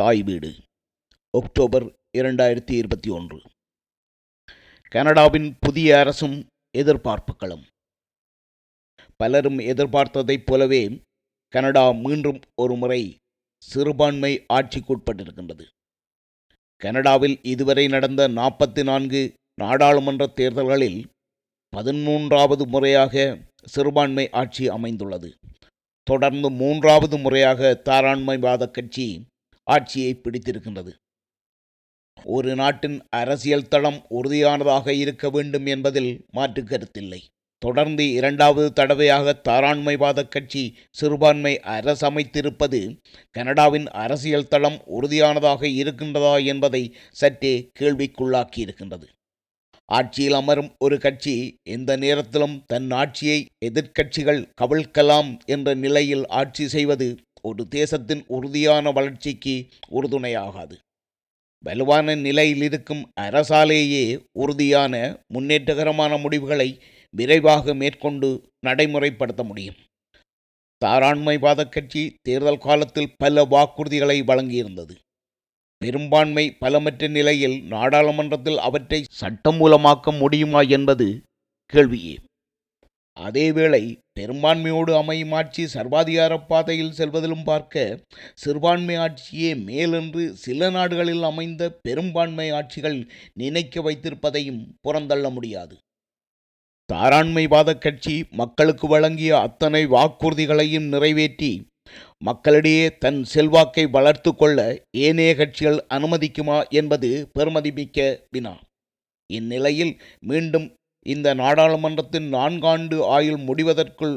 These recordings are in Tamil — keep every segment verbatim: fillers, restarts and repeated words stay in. தாய் வீடு அக்டோபர் இரண்டாயிரத்தி இருபத்தி ஒன்று கனடாவின் புதிய அரசும் எதிர்பார்ப்புகளும். பலரும் எதிர்பார்த்ததைப் போலவே கனடா மீண்டும் ஒரு முறை சிறுபான்மை ஆட்சிக்குட்பட்டிருக்கின்றது. கனடாவில் இதுவரை நடந்த நாற்பத்தி நான்கு நாடாளுமன்ற தேர்தல்களில் பதிமூன்றாவது முறையாக சிறுபான்மை ஆட்சி அமைந்துள்ளது. தொடர்ந்து மூன்றாவது முறையாக தாராண்மைவாத கட்சி ஆட்சியை பிடித்திருக்கின்றது. ஒரு நாட்டின் அரசியல் தளம் உறுதியானதாக இருக்க வேண்டும் என்பதில் மாற்று கருத்தில்லை. தொடர்ந்து இரண்டாவது தடவையாக தாராண்மைவாத கட்சி சிறுபான்மை அரசமைத்திருப்பது கனடாவின் அரசியல் தளம் உறுதியானதாக இருக்கின்றதா என்பதை சற்றே கேள்விக்குள்ளாக்கி இருக்கின்றது. ஆட்சியில் அமரும் ஒரு கட்சி எந்த நேரத்திலும் தன் ஆட்சியை எதிர்க்கட்சிகள் கவிழ்க்கலாம் என்ற நிலையில் ஆட்சி செய்வது ஒரு தேசத்தின் உறுதியான வளர்ச்சிக்கு உறுதுணையாகாது. வலுவான நிலையில் இருக்கும் அரசாலேயே உறுதியான முன்னேற்றகரமான முடிவுகளை விரைவாக மேற்கொண்டு நடைமுறைப்படுத்த முடியும். தாராண்மைவாத கட்சி தேர்தல் காலத்தில் பல வாக்குறுதிகளை வழங்கியிருந்தது. பெரும்பான்மை பலமற்ற நிலையில் நாடாளுமன்றத்தில் அவற்றை சட்டமூலமாக்க முடியுமா என்பது கேள்வியே. அதேவேளை பெரும்பான்மையோடு அமையும் ஆட்சி சர்வாதிகார பாதையில் செல்வதிலும் பார்க்க சிறுபான்மை ஆட்சியே மேலென்று சில நாடுகளில் அமைந்த பெரும்பான்மை ஆட்சிகள் நினைக்க வைத்திருப்பதையும் புறந்தள்ள முடியாது. தாராண்மைவாத கட்சி மக்களுக்கு வழங்கிய அத்தனை வாக்குறுதிகளையும் நிறைவேற்றி மக்களிடையே தன் செல்வாக்கை வளர்த்து கொள்ள ஏனைய கட்சிகள் அனுமதிக்குமா என்பது பெருமதிமிக்க வினா. இந்நிலையில் மீண்டும் இந்த நாடாளுமன்றத்தின் நான்காண்டு ஆயுள் முடிவதற்குள்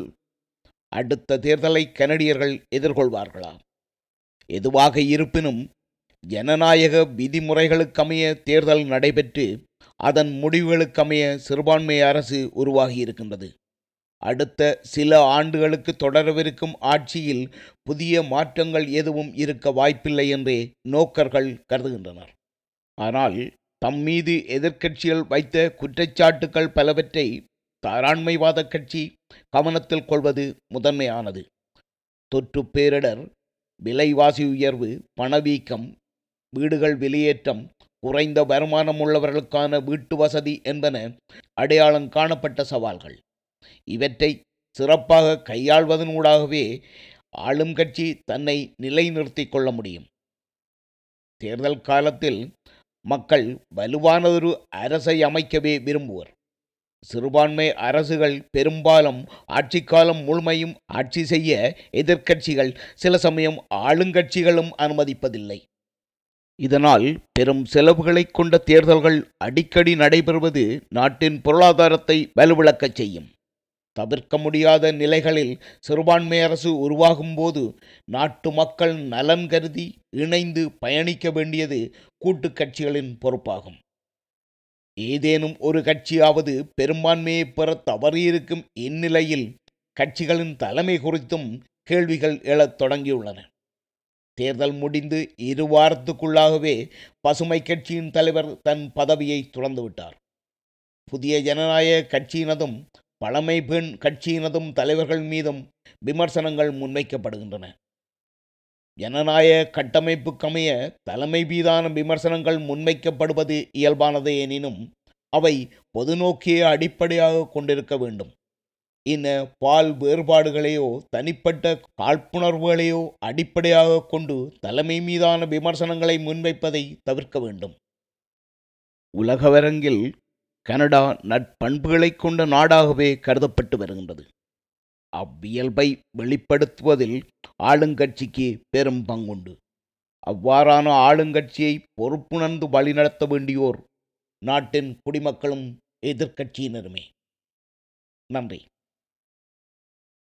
அடுத்த தேர்தலை கனடியர்கள் எதிர்கொள்வார்களா? எதுவாக இருப்பினும் ஜனநாயக விதிமுறைகளுக்கமைய தேர்தல் நடைபெற்று அதன் முடிவுகளுக்கமைய சிறுபான்மை அரசு உருவாகியிருக்கின்றது. அடுத்த சில ஆண்டுகளுக்கு தொடரவிருக்கும் ஆட்சியில் புதிய மாற்றங்கள் எதுவும் இருக்க வாய்ப்பில்லை என்றே நோக்கர்கள் கருதுகின்றனர். ஆனால் தம்மீது எதிர்க்கட்சிகள் வைத்த குற்றச்சாட்டுக்கள் பலவற்றை தாராண்மைவாத கட்சி கவனத்தில் கொள்வது முதன்மையானது. தொற்று பேரிடர், விலைவாசி உயர்வு, பணவீக்கம், வீடுகள் வெளியேற்றம், குறைந்த வருமானம் உள்ளவர்களுக்கான வீட்டு வசதி என்பன அடையாளம் காணப்பட்ட சவால்கள். இவற்றை சிறப்பாக கையாள்வதனூடாகவே ஆளும் கட்சி தன்னை நிலைநிறுத்திக் கொள்ள முடியும். தேர்தல் காலத்தில் மக்கள் வலுவானதொரு அரசை அமைக்கவே விரும்புவர். சிறுபான்மை அரசுகள் பெரும்பாலும் ஆட்சிக்காலம் முழுமையும் ஆட்சி செய்ய எதிர்க்கட்சிகள், சில சமயம் ஆளுங்கட்சிகளும் அனுமதிப்பதில்லை. இதனால் பெரும் செலவுகளை கொண்ட தேர்தல்கள் அடிக்கடி நடைபெறுவது நாட்டின் பொருளாதாரத்தை வலுவிழக்கச் செய்யும். தவிர்க்க முடியாத நிலைகளில் சிறுபான்மை அரசு உருவாகும் போது நாட்டு மக்கள் நலன் கருதி இணைந்து பயணிக்க வேண்டியது கூட்டு கட்சிகளின் பொறுப்பாகும். ஏதேனும் ஒரு கட்சியாவது பெரும்பான்மையை பெற தவறியிருக்கும் இந்நிலையில் கட்சிகளின் தலைமை குறித்தும் கேள்விகள் எழத் தொடங்கியுள்ளன. தேர்தல் முடிந்து இரு வாரத்துக்குள்ளாகவே பசுமை கட்சியின் தலைவர் தன் பதவியை துறந்துவிட்டார். புதிய ஜனநாயக கட்சியினதும் பழமை பெண் கட்சியினதும் தலைவர்கள் மீதும் விமர்சனங்கள் முன்வைக்கப்படுகின்றன. ஜனநாயக கட்டமைப்புக்கமைய தலைமை மீதான விமர்சனங்கள் முன்வைக்கப்படுவது இயல்பானது. எனினும் அவை பொது நோக்கிய அடிப்படையாக கொண்டிருக்க வேண்டும். இன பால் வேறுபாடுகளையோ தனிப்பட்ட காழ்ப்புணர்வுகளையோ அடிப்படையாக கொண்டு தலைமை மீதான விமர்சனங்களை முன்வைப்பதை தவிர்க்க வேண்டும். உலகவரங்கில் கனடா நற்பண்புகளை கொண்ட நாடாகவே கருதப்பட்டு வருகின்றது. அவ்வியல்பை வெளிப்படுத்துவதில் ஆளுங்கட்சிக்கு பெரும் பங்குண்டு. அவ்வாறான ஆளுங்கட்சியை பொறுப்புணர்ந்து வழிநடத்த வேண்டியோர் நாட்டின் குடிமக்களும் எதிர்க்கட்சியினருமே. நன்றி.